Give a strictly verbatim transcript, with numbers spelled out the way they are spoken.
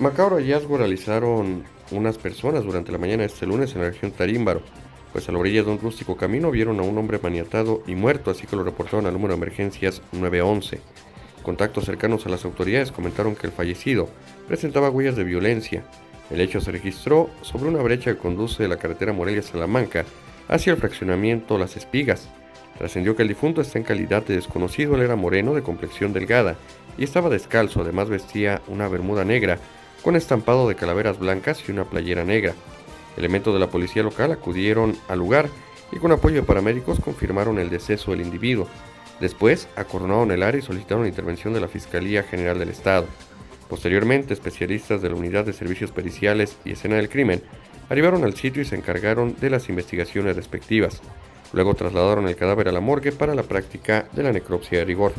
Macabro hallazgo realizaron unas personas durante la mañana de este lunes en la región Tarímbaro, pues a la orilla de un rústico camino vieron a un hombre maniatado y muerto, así que lo reportaron al número de emergencias nueve once. Contactos cercanos a las autoridades comentaron que el fallecido presentaba huellas de violencia. El hecho se registró sobre una brecha que conduce de la carretera Morelia-Salamanca hacia el fraccionamiento Las Espigas. Trascendió que el difunto está en calidad de desconocido. Él era moreno, de complexión delgada, y estaba descalzo. Además vestía una bermuda negra con estampado de calaveras blancas y una playera negra. Elementos de la policía local acudieron al lugar y con apoyo de paramédicos confirmaron el deceso del individuo. Después acordonaron el área y solicitaron la intervención de la Fiscalía General del Estado. Posteriormente, especialistas de la Unidad de Servicios Periciales y Escena del Crimen arribaron al sitio y se encargaron de las investigaciones respectivas. Luego trasladaron el cadáver a la morgue para la práctica de la necropsia de rigor.